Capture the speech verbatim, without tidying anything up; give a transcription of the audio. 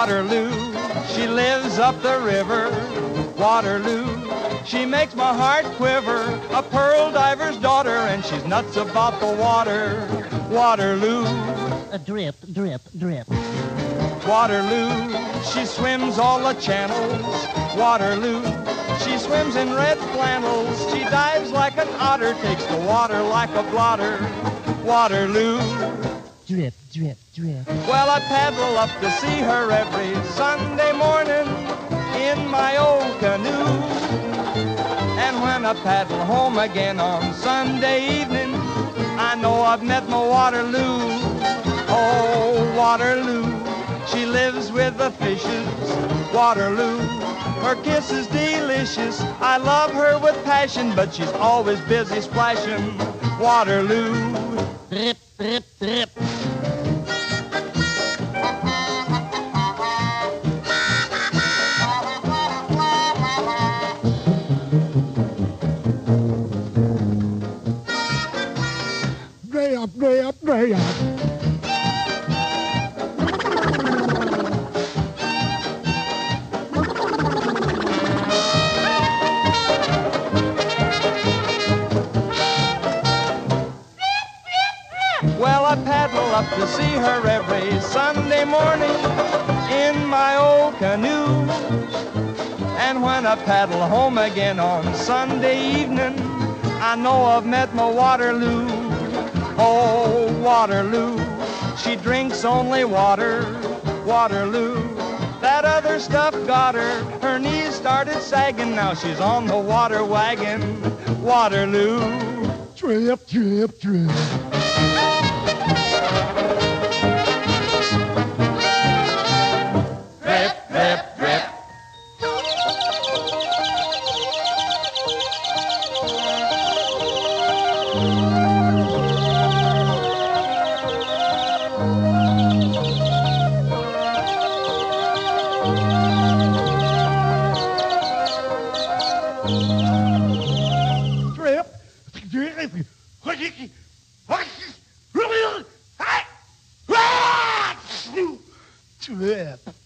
Waterloo, she lives up the river. Waterloo, she makes my heart quiver. A pearl diver's daughter, and she's nuts about the water. Waterloo. A drip, drip, drip. Waterloo, she swims all the channels. Waterloo, she swims in red flannels. She dives like an otter, takes the water like a blotter. Waterloo. Drip, drip, drip. Well, I paddle up to see her every Sunday morning in my old canoe. And when I paddle home again on Sunday evening, I know I've met my Waterloo. Oh, Waterloo, she lives with the fishes. Waterloo, her kiss is delicious. I love her with passion, but she's always busy splashing. Waterloo. Drip, drip, drip. Up, way up, way up. Well, I paddle up to see her every Sunday morning in my old canoe. And when I paddle home again on Sunday evening, I know I've met my Waterloo. Oh, Waterloo, she drinks only water. Waterloo, that other stuff got her. Her knees started sagging, now she's on the water wagon. Waterloo. Drip, drip, drip. Drip, drip, drip. Trip.